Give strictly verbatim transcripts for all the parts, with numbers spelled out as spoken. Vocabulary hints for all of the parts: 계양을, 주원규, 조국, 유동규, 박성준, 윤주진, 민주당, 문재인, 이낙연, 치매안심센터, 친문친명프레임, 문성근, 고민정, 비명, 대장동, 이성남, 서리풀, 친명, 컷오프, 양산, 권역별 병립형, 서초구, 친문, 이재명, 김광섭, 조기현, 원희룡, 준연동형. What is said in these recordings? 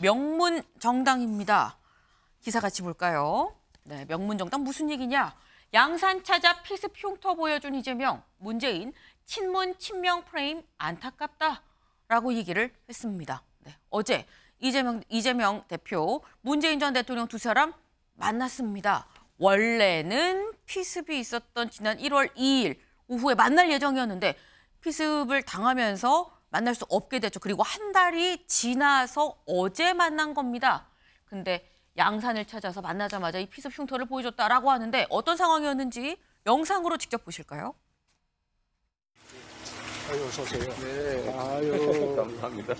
명문 정당입니다. 기사 같이 볼까요? 네, 명문 정당 무슨 얘기냐? 양산 찾아 피습 흉터 보여준 이재명, 문재인, 친문 친명 프레임 안타깝다라고 얘기를 했습니다. 네, 어제 이재명, 이재명 대표, 문재인 전 대통령 두 사람 만났습니다. 원래는 피습이 있었던 지난 일월 이일 오후에 만날 예정이었는데 피습을 당하면서 만날 수 없게 됐죠. 그리고 한 달이 지나서 어제 만난 겁니다. 근데 양산을 찾아서 만나자마자 이 피습 흉터를 보여줬다라고 하는데 어떤 상황이었는지 영상으로 직접 보실까요? 아유, 어서 오세요. 네. 아유. 감사합니다.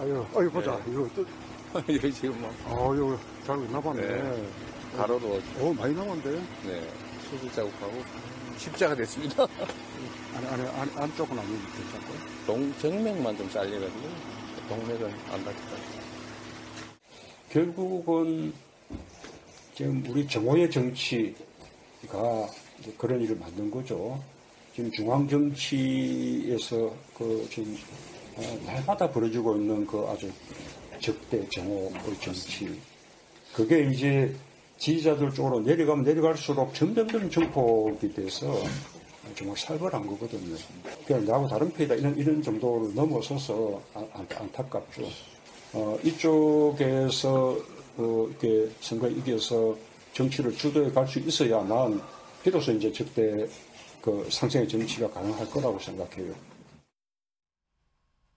아유, 아유, 보자. 네. 이거 또. 이거 지금 막. 아유, 잘 나봤네. 네. 가로로. 어, 많이 남았는데. 네. 수술 자국하고 십자가 됐습니다. 아니, 아니, 안, 안쪽은 안 괜찮고요. 동, 정맥만 좀 잘려가지고 동맥은 안 다쳤다. 결국은 지금 우리 정오의 정치가 이제 그런 일을 만든 거죠. 지금 중앙 정치에서 그 지금 날마다 벌어지고 있는 그 아주 적대 정오의 정치, 그게 이제 지지자들 쪽으로 내려가면 내려갈수록 점점점 증폭이 돼서 정말 살벌한 거거든요. 그냥 나하고 다른 편이다 이런 이런 정도를 넘어서서 안, 안, 안타깝죠. 어, 이쪽에서 어, 이렇게 선거에 이겨서 정치를 주도해 갈 수 있어야만 비로소 이제 적대 그 상생의 정치가 가능할 거라고 생각해요.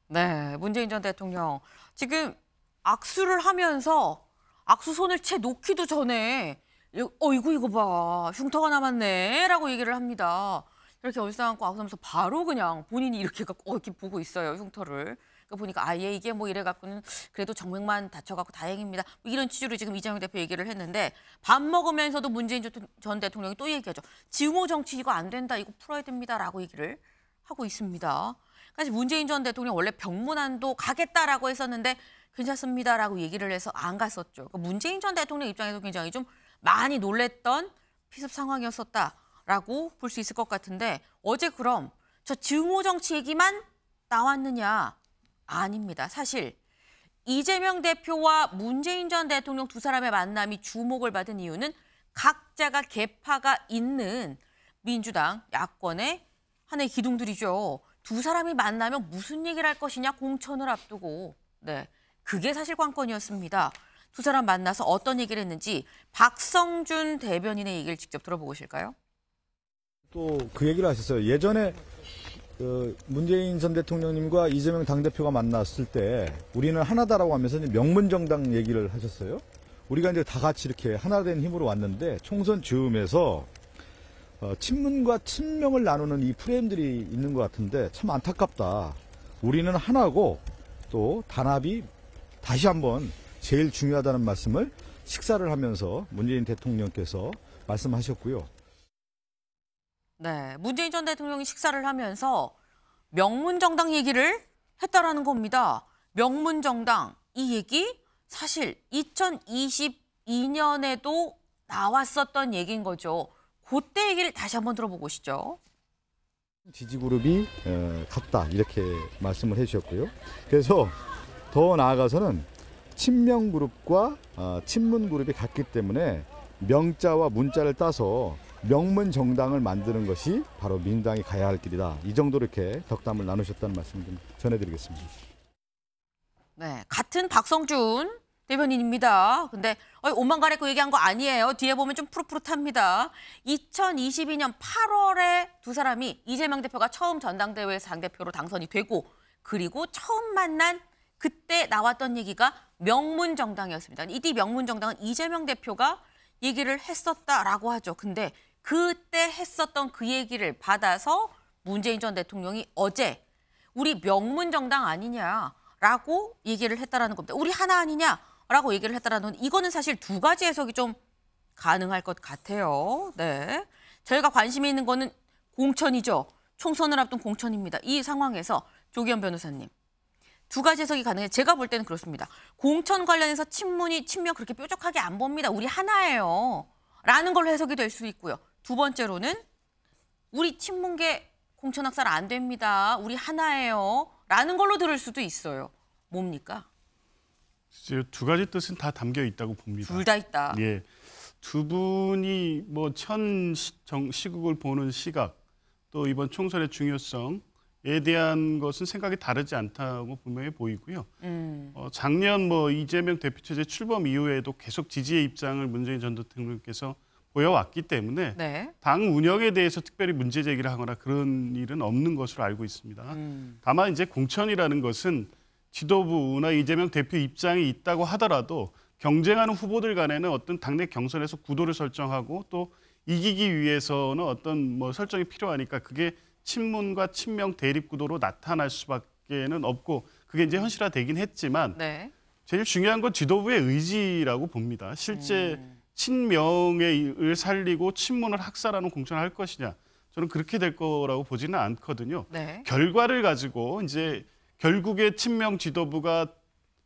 네, 문재인 전 대통령 지금 악수를 하면서 악수 손을 채 놓기도 전에 어이구 이거 봐 흉터가 남았네 라고 얘기를 합니다. 이렇게 얼싸안고 악수하면서 바로 그냥 본인이 이렇게 갖고 어, 이렇게 보고 있어요, 흉터를. 그러니까 보니까 아예 이게 뭐 이래 갖고는 그래도 정맥만 다쳐갖고 다행입니다. 뭐 이런 취지로 지금 이재명 대표 얘기를 했는데 밥 먹으면서도 문재인 전 대통령이 또 얘기하죠. 증오 정치 이거 안 된다, 이거 풀어야 됩니다라고 얘기를 하고 있습니다. 사실 문재인 전 대통령 원래 병문안도 가겠다라고 했었는데 괜찮습니다라고 얘기를 해서 안 갔었죠. 그러니까 문재인 전 대통령 입장에서 굉장히 좀 많이 놀랬던 피습 상황이었었다라고 볼 수 있을 것 같은데 어제 그럼 저 증오 정치 얘기만 나왔느냐? 아닙니다. 사실 이재명 대표와 문재인 전 대통령 두 사람의 만남이 주목을 받은 이유는 각자가 계파가 있는 민주당 야권의 하나의 기둥들이죠. 두 사람이 만나면 무슨 얘기를 할 것이냐, 공천을 앞두고. 네, 그게 사실 관건이었습니다. 두 사람 만나서 어떤 얘기를 했는지 박성준 대변인의 얘기를 직접 들어보실까요? 또 그 얘기를 하셨어요. 예전에 문재인 전 대통령님과 이재명 당대표가 만났을 때 우리는 하나다라고 하면서 명문정당 얘기를 하셨어요. 우리가 이제 다 같이 이렇게 하나된 힘으로 왔는데 총선 즈음에서 어, 친문과 친명을 나누는 이 프레임들이 있는 것 같은데 참 안타깝다. 우리는 하나고 또 단합이 다시 한번 제일 중요하다는 말씀을 식사를 하면서 문재인 대통령께서 말씀하셨고요. 네, 문재인 전 대통령이 식사를 하면서 명문정당 얘기를 했다라는 겁니다. 명문정당 이 얘기 사실 이천이십이년에도 나왔었던 얘기인 거죠. 그때 얘기를 다시 한번 들어보고 오시죠. 지지그룹이 같다 이렇게 말씀을 해주셨고요. 그래서 더 나아가서는 친명그룹과 친문그룹이 같기 때문에 명자와 문자를 따서 명문정당을 만드는 것이 바로 민당이 가야 할 길이다. 이 정도로 이렇게 덕담을 나누셨다는 말씀 좀 전해드리겠습니다. 네, 같은 박성준 대변인입니다. 근데 어이, 옷만 갈아입고 얘기한 거 아니에요. 뒤에 보면 좀 푸릇푸릇합니다. 이천이십이년 팔월에 두 사람이 이재명 대표가 처음 전당대회에서 당대표로 당선이 되고 그리고 처음 만난 그때 나왔던 얘기가 명문정당이었습니다. 이때 명문정당은 이재명 대표가 얘기를 했었다라고 하죠. 근데 그때 했었던 그 얘기를 받아서 문재인 전 대통령이 어제 우리 명문정당 아니냐라고 얘기를 했다라는 겁니다. 우리 하나 아니냐? 라고 얘기를 했다라는 이거는 사실 두 가지 해석이 좀 가능할 것 같아요. 네, 저희가 관심이 있는 거는 공천이죠. 총선을 앞둔 공천입니다. 이 상황에서 조기현 변호사님, 두 가지 해석이 가능해요. 제가 볼 때는 그렇습니다. 공천 관련해서 친문이 친명 그렇게 뾰족하게 안 봅니다. 우리 하나예요. 라는 걸로 해석이 될 수 있고요. 두 번째로는 우리 친문계 공천 학살 안 됩니다. 우리 하나예요. 라는 걸로 들을 수도 있어요. 뭡니까? 두 가지 뜻은 다 담겨 있다고 봅니다. 둘 다 있다. 예, 두 분이 뭐 현 시국을 보는 시각, 또 이번 총선의 중요성에 대한 것은 생각이 다르지 않다고 분명히 보이고요. 음. 어, 작년 뭐 이재명 대표 체제 출범 이후에도 계속 지지의 입장을 문재인 전 대통령께서 보여왔기 때문에 네. 당 운영에 대해서 특별히 문제 제기를 하거나 그런 일은 없는 것으로 알고 있습니다. 음. 다만 이제 공천이라는 것은 지도부나 이재명 대표 입장이 있다고 하더라도 경쟁하는 후보들 간에는 어떤 당내 경선에서 구도를 설정하고 또 이기기 위해서는 어떤 뭐 설정이 필요하니까 그게 친문과 친명 대립 구도로 나타날 수밖에는 없고 그게 이제 현실화되긴 했지만 네. 제일 중요한 건 지도부의 의지라고 봅니다. 실제 음. 친명을 살리고 친문을 학살하는 공천을 할 것이냐 저는 그렇게 될 거라고 보지는 않거든요. 네. 결과를 가지고 이제 결국에 친명 지도부가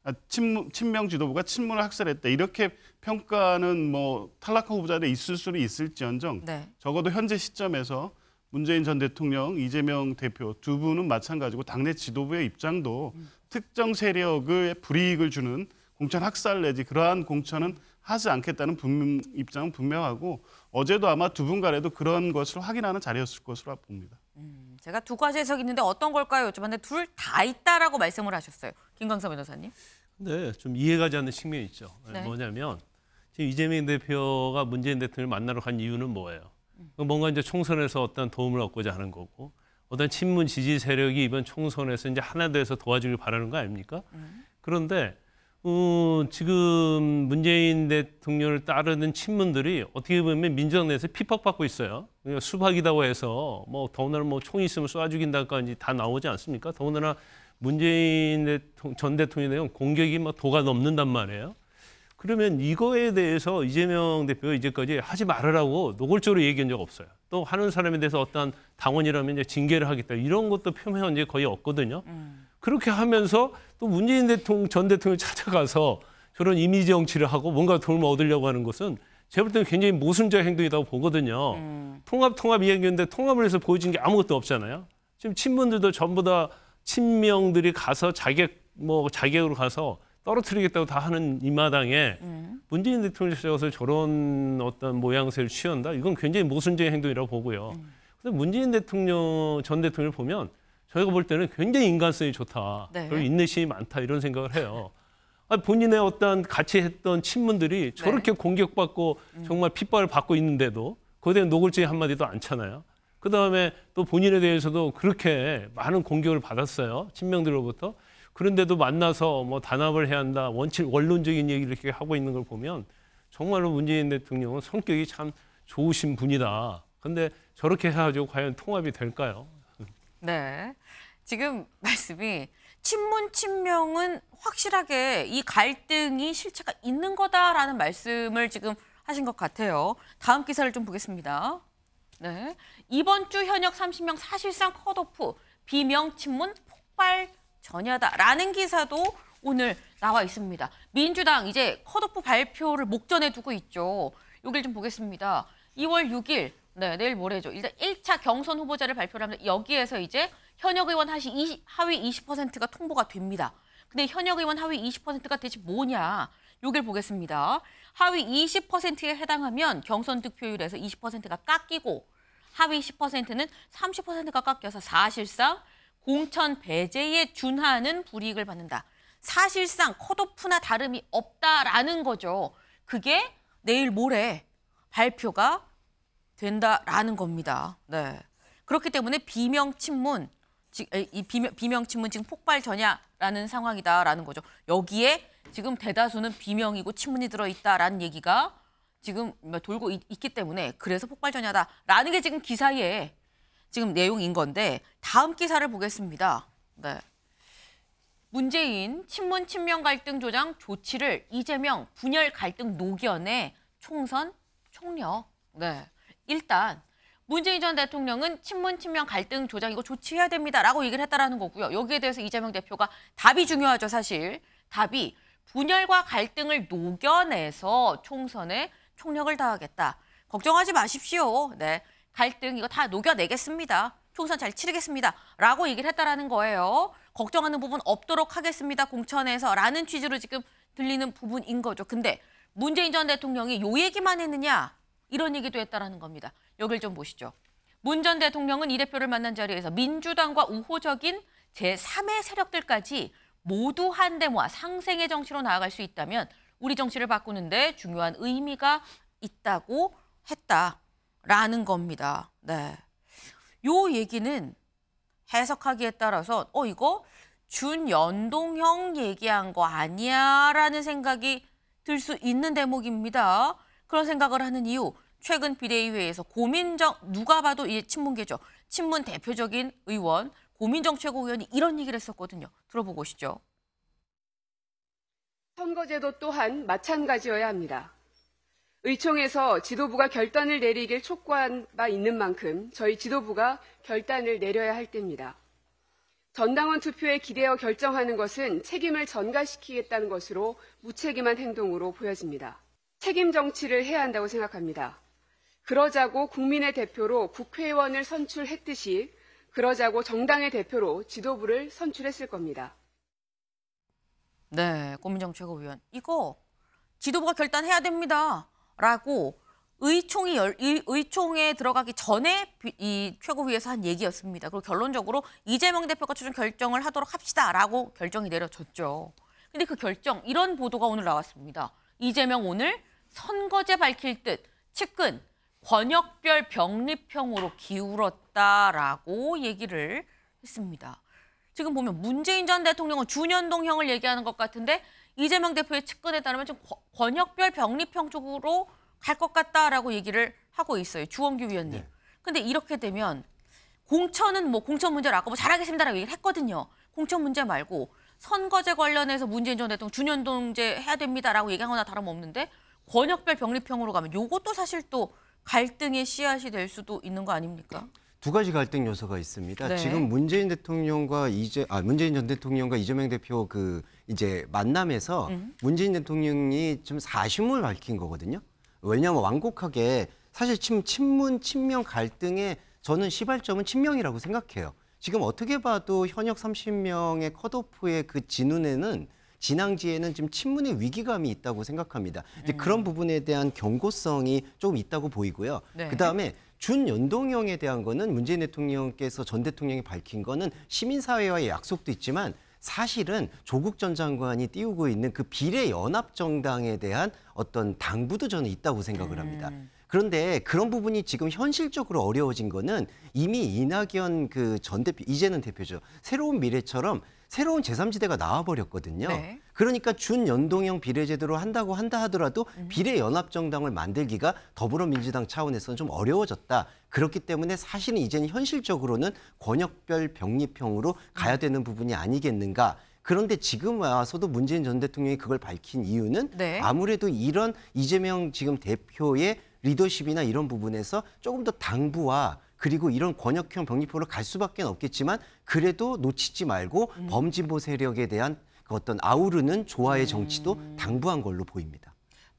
아, 친문, 친명 지도부가 친문을 학살했다 이렇게 평가는 뭐 탈락한 후보자들 있을 수는 있을지언정 네. 적어도 현재 시점에서 문재인 전 대통령, 이재명 대표 두 분은 마찬가지고 당내 지도부의 입장도 음. 특정 세력의 불이익을 주는 공천 학살 내지 그러한 공천은 하지 않겠다는 분명, 입장은 분명하고 어제도 아마 두 분 간에도 그런 것을 확인하는 자리였을 것으로 봅니다. 음, 제가 두 가지 해석이 있는데 어떤 걸까요? 여쭤봤는데 둘 다 있다라고 말씀을 하셨어요. 김광섭 변호사님. 근데 좀 이해가 가지 않는 측면이 있죠. 네. 뭐냐면 지금 이재명 대표가 문재인 대통령을 만나러 간 이유는 뭐예요? 뭔가 이제 총선에서 어떤 도움을 얻고자 하는 거고 어떤 친문 지지 세력이 이번 총선에서 이제 하나 돼서 도와주길 바라는 거 아닙니까? 음. 그런데 어, 지금 문재인 대통령을 따르는 친문들이 어떻게 보면 민주당 내에서 핍박받고 있어요. 그러니까 수박이다고 해서 뭐 더군다나 뭐 총이 있으면 쏴 죽인다까지 다 나오지 않습니까? 더군다나 문재인 대통령, 전 대통령에 대한 공격이 막 도가 넘는단 말이에요. 그러면 이거에 대해서 이재명 대표가 이제까지 하지 말으라고 노골적으로 얘기한 적 없어요. 또 하는 사람에 대해서 어떠한 당원이라면 이제 징계를 하겠다 이런 것도 표명한 게 거의 없거든요. 음. 그렇게 하면서 또 문재인 대통령, 전 대통령 찾아가서 저런 이미지 정치를 하고 뭔가 도움을 얻으려고 하는 것은 제가 볼 때는 굉장히 모순적 행동이라고 보거든요. 음. 통합, 통합 이야기인데 통합을 해서 보여준 게 아무것도 없잖아요. 지금 친분들도 전부 다 친명들이 가서 자객, 뭐 자객으로 가서 떨어뜨리겠다고 다 하는 이 마당에 음. 문재인 대통령 찾아가서 저런 어떤 모양새를 취한다? 이건 굉장히 모순적 행동이라고 보고요. 음. 근데 문재인 대통령, 전 대통령을 보면 저희가 볼 때는 굉장히 인간성이 좋다, 네. 그리고 인내심이 많다 이런 생각을 해요. 아니, 본인의 어떤 같이 했던 친문들이 저렇게 네. 공격받고 정말 핍박을 받고 있는데도 그에 대한 노골적인 한마디도 않잖아요. 그다음에 또 본인에 대해서도 그렇게 많은 공격을 받았어요. 친명들로부터. 그런데도 만나서 뭐 단합을 해야 한다, 원칙, 원론적인 얘기를 이렇게 하고 있는 걸 보면 정말로 문재인 대통령은 성격이 참 좋으신 분이다. 근데 저렇게 해가지고 과연 통합이 될까요? 네, 지금 말씀이 친문 친명은 확실하게 이 갈등이 실체가 있는 거다라는 말씀을 지금 하신 것 같아요. 다음 기사를 좀 보겠습니다. 네, 이번 주 현역 삼십 명 사실상 컷오프, 비명 친문 폭발 전야다라는 기사도 오늘 나와 있습니다. 민주당 이제 컷오프 발표를 목전에 두고 있죠. 여기를 좀 보겠습니다. 이월 육일. 네, 내일 모레죠. 일단 일 차 경선 후보자를 발표를 합니다. 여기에서 이제 현역 의원 하위 이십 퍼센트가 통보가 됩니다. 근데 현역 의원 하위 이십 퍼센트가 대체 뭐냐? 요걸 보겠습니다. 하위 이십 퍼센트에 해당하면 경선 득표율에서 이십 퍼센트가 깎이고 하위 십 퍼센트는 삼십 퍼센트가 깎여서 사실상 공천 배제에 준하는 불이익을 받는다. 사실상 컷오프나 다름이 없다라는 거죠. 그게 내일 모레 발표가 된다라는 겁니다. 네. 그렇기 때문에 비명 친문, 이 비명, 비명 친문 지금 폭발 전야라는 상황이다라는 거죠. 여기에 지금 대다수는 비명이고 친문이 들어있다라는 얘기가 지금 돌고 있, 있기 때문에 그래서 폭발 전야다라는 게 지금 기사에 지금 내용인 건데 다음 기사를 보겠습니다. 네. 문재인 친문 친명 갈등 조장 조치를 이재명 분열 갈등 노견의 총선 총력. 네. 일단 문재인 전 대통령은 친문 친명 갈등 조장이고 조치해야 됩니다라고 얘기를 했다라는 거고요. 여기에 대해서 이재명 대표가 답이 중요하죠, 사실. 답이 분열과 갈등을 녹여내서 총선에 총력을 다하겠다. 걱정하지 마십시오. 네, 갈등 이거 다 녹여내겠습니다. 총선 잘 치르겠습니다라고 얘기를 했다라는 거예요. 걱정하는 부분 없도록 하겠습니다. 공천에서라는 취지로 지금 들리는 부분인 거죠. 근데 문재인 전 대통령이 요 얘기만 했느냐 이런 얘기도 했다라는 겁니다. 여길 좀 보시죠. 문 전 대통령은 이 대표를 만난 자리에서 민주당과 우호적인 제삼의 세력들까지 모두 한데 모아 상생의 정치로 나아갈 수 있다면 우리 정치를 바꾸는데 중요한 의미가 있다고 했다라는 겁니다. 네, 요 얘기는 해석하기에 따라서 어 이거 준연동형 얘기한 거 아니야라는 생각이 들 수 있는 대목입니다. 그런 생각을 하는 이유, 최근 비대위회에서 고민정, 누가 봐도 이제 친문계죠. 친문 대표적인 의원, 고민정 최고위원이 이런 얘기를 했었거든요. 들어보고 오시죠. 선거제도 또한 마찬가지여야 합니다. 의총에서 지도부가 결단을 내리길 촉구한 바 있는 만큼 저희 지도부가 결단을 내려야 할 때입니다. 전당원 투표에 기대어 결정하는 것은 책임을 전가시키겠다는 것으로 무책임한 행동으로 보여집니다. 책임 정치를 해야 한다고 생각합니다. 그러자고 국민의 대표로 국회의원을 선출했듯이 그러자고 정당의 대표로 지도부를 선출했을 겁니다. 네, 고민정 최고위원. 이거 지도부가 결단해야 됩니다. 라고 의총이 열, 의총에 들어가기 전에 이 최고위에서 한 얘기였습니다. 그리고 결론적으로 이재명 대표가 최종 결정을 하도록 합시다라고 결정이 내려졌죠. 근데 그 결정, 이런 보도가 오늘 나왔습니다. 이재명 오늘 선거제 밝힐 듯 측근 권역별 병립형으로 기울었다라고 얘기를 했습니다. 지금 보면 문재인 전 대통령은 준연동형을 얘기하는 것 같은데 이재명 대표의 측근에 따르면 지금 권역별 병립형 쪽으로 갈 것 같다라고 얘기를 하고 있어요. 주원규 위원님. 근데 이렇게 되면 공천은 뭐 공천 문제를 아까 뭐 잘하겠습니다라고 얘기를 했거든요. 공천 문제 말고 선거제 관련해서 문재인 전 대통령 준연동제 해야 됩니다라고 얘기한 거나 다름없는데 권역별 병립형으로 가면 요것도 사실 또 갈등의 씨앗이 될 수도 있는 거 아닙니까? 두 가지 갈등 요소가 있습니다. 네. 지금 문재인 대통령과 이제 아 문재인 전 대통령과 이재명 대표 그 이제 만남에서 음. 문재인 대통령이 좀 사심을 밝힌 거거든요. 왜냐하면 완곡하게 사실 친, 친문, 친명 갈등의 저는 시발점은 친명이라고 생각해요. 지금 어떻게 봐도 현역 삼십 명의 컷오프의 그 진운에는 진앙지에는 지금 친문의 위기감이 있다고 생각합니다. 이제 음. 그런 부분에 대한 경고성이 조금 있다고 보이고요. 네. 그다음에 준연동형에 대한 거는 문재인 대통령께서 전 대통령이 밝힌 거는 시민사회와의 약속도 있지만 사실은 조국 전 장관이 띄우고 있는 그 비례연합정당에 대한 어떤 당부도 저는 있다고 생각을 합니다. 음. 그런데 그런 부분이 지금 현실적으로 어려워진 거는 이미 이낙연 그 전 대표, 이제는 대표죠. 새로운 미래처럼 새로운 제삼지대가 나와버렸거든요. 네. 그러니까 준연동형 비례제도로 한다고 한다 하더라도 비례연합정당을 만들기가 더불어민주당 차원에서는 좀 어려워졌다. 그렇기 때문에 사실은 이제는 현실적으로는 권역별 병립형으로 가야 되는 부분이 아니겠는가. 그런데 지금 와서도 문재인 전 대통령이 그걸 밝힌 이유는 네. 아무래도 이런 이재명 지금 대표의 리더십이나 이런 부분에서 조금 더 당부와 그리고 이런 권역형 병립형으로 갈 수밖에 없겠지만 그래도 놓치지 말고 음. 범진보 세력에 대한 그 어떤 아우르는 조화의 정치도 음. 당부한 걸로 보입니다.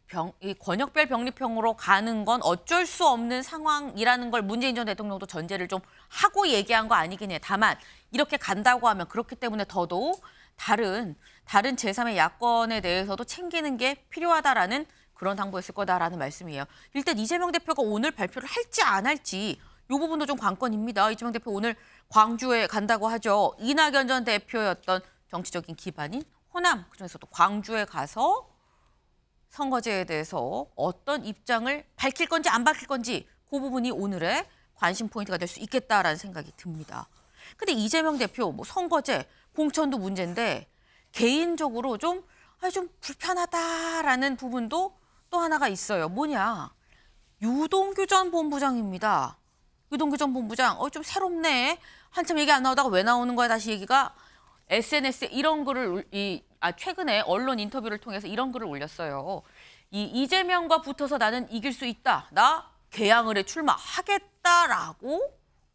병, 이 권역별 병립형으로 가는 건 어쩔 수 없는 상황이라는 걸 문재인 전 대통령도 전제를 좀 하고 얘기한 거 아니긴 해. 다만 이렇게 간다고 하면 그렇기 때문에 더더욱 다른 다른 제삼의 야권에 대해서도 챙기는 게 필요하다라는 그런 당부였을 거다라는 말씀이에요. 일단 이재명 대표가 오늘 발표를 할지 안 할지 이 부분도 좀 관건입니다. 이재명 대표 오늘 광주에 간다고 하죠. 이낙연 전 대표였던 정치적인 기반인 호남, 그중에서도 광주에 가서 선거제에 대해서 어떤 입장을 밝힐 건지 안 밝힐 건지 그 부분이 오늘의 관심 포인트가 될 수 있겠다라는 생각이 듭니다. 근데 이재명 대표 뭐 선거제, 공천도 문제인데 개인적으로 좀, 아, 좀 불편하다라는 부분도 또 하나가 있어요. 뭐냐, 유동규 전 본부장입니다. 유동규 전 본부장, 어, 좀 새롭네. 한참 얘기 안 나오다가 왜 나오는 거야, 다시 얘기가. 에스엔에스에 이런 글을, 이, 아, 최근에 언론 인터뷰를 통해서 이런 글을 올렸어요. 이 이재명과 붙어서 나는 이길 수 있다. 나 개항을에 출마하겠다라고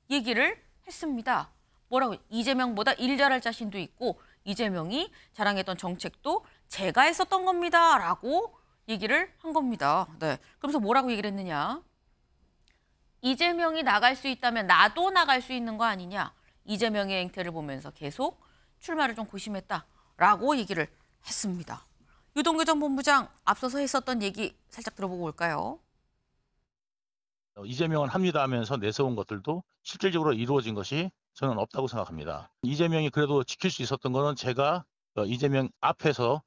얘기를 했습니다. 뭐라고, 이재명보다 일 잘할 자신도 있고 이재명이 자랑했던 정책도 제가 했었던 겁니다. 라고 얘기를 한 겁니다. 네. 그러면서 뭐라고 얘기를 했느냐. 이재명이 나갈 수 있다면 나도 나갈 수 있는 거 아니냐. 이재명의 행태를 보면서 계속 출마를 좀 고심했다라고 얘기를 했습니다. 이 유동규 전 본부장 앞서서 했었던 얘기 살짝 들어보고 올까요? 이재명은 합니다 하면서 내세운 것들도 실질적으로 이루어진 것이 저는 없다고 생각합니다. 이재명이 그래도 지킬 수 있었던 것은 제가 이재명 앞에서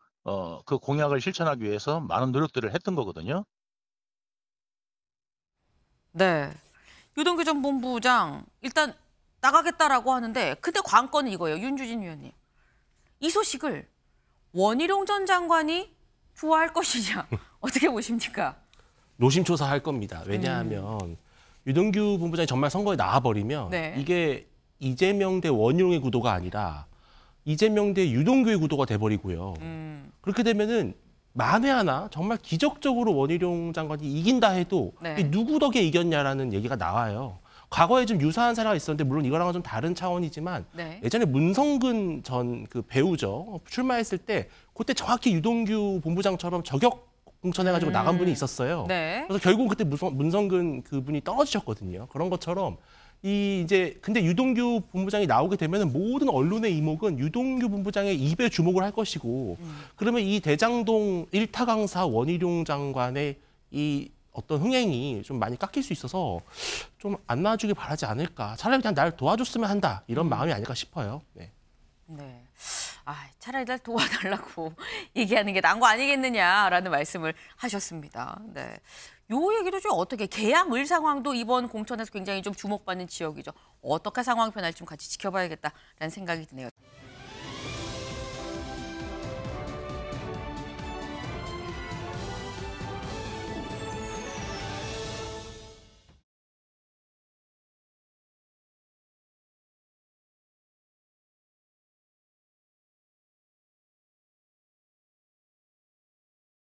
그 공약을 실천하기 위해서 많은 노력들을 했던 거거든요. 네. 유동규 전 본부장 일단 나가겠다라고 하는데 근데 관건은 이거예요. 윤주진 위원님. 이 소식을 원희룡 전 장관이 좋아할 것이냐. 어떻게 보십니까? 노심초사할 겁니다. 왜냐하면 음. 유동규 본부장이 정말 선거에 나와버리면 네. 이게 이재명 대 원희룡의 구도가 아니라 이재명 대 유동규의 구도가 돼버리고요. 음. 그렇게 되면은 만에 하나 정말 기적적으로 원희룡 장관이 이긴다 해도 네. 누구 덕에 이겼냐라는 얘기가 나와요. 과거에 좀 유사한 사례가 있었는데 물론 이거랑은 좀 다른 차원이지만 네. 예전에 문성근 전 그 배우죠. 출마했을 때 그때 정확히 유동규 본부장처럼 저격 공천해가지고 음. 나간 분이 있었어요. 네. 그래서 결국 그때 문성근 그분이 떨어지셨거든요. 그런 것처럼 이 이제 근데 유동규 본부장이 나오게 되면 모든 언론의 이목은 유동규 본부장의 입에 주목을 할 것이고 음. 그러면 이 대장동 일타강사 원희룡 장관의 이 어떤 흥행이 좀 많이 깎일 수 있어서 좀 안 나와주길 바라지 않을까. 차라리 그냥 날 도와줬으면 한다. 이런 음. 마음이 아닐까 싶어요. 네. 네. 아, 차라리 날 도와달라고 얘기하는 게 나은 거 아니겠느냐라는 말씀을 하셨습니다. 네. 요 얘기도 좀 어떻게 계양을 상황도 이번 공천에서 굉장히 좀 주목받는 지역이죠. 어떻게 상황 변할지 좀 같이 지켜봐야겠다라는 생각이 드네요.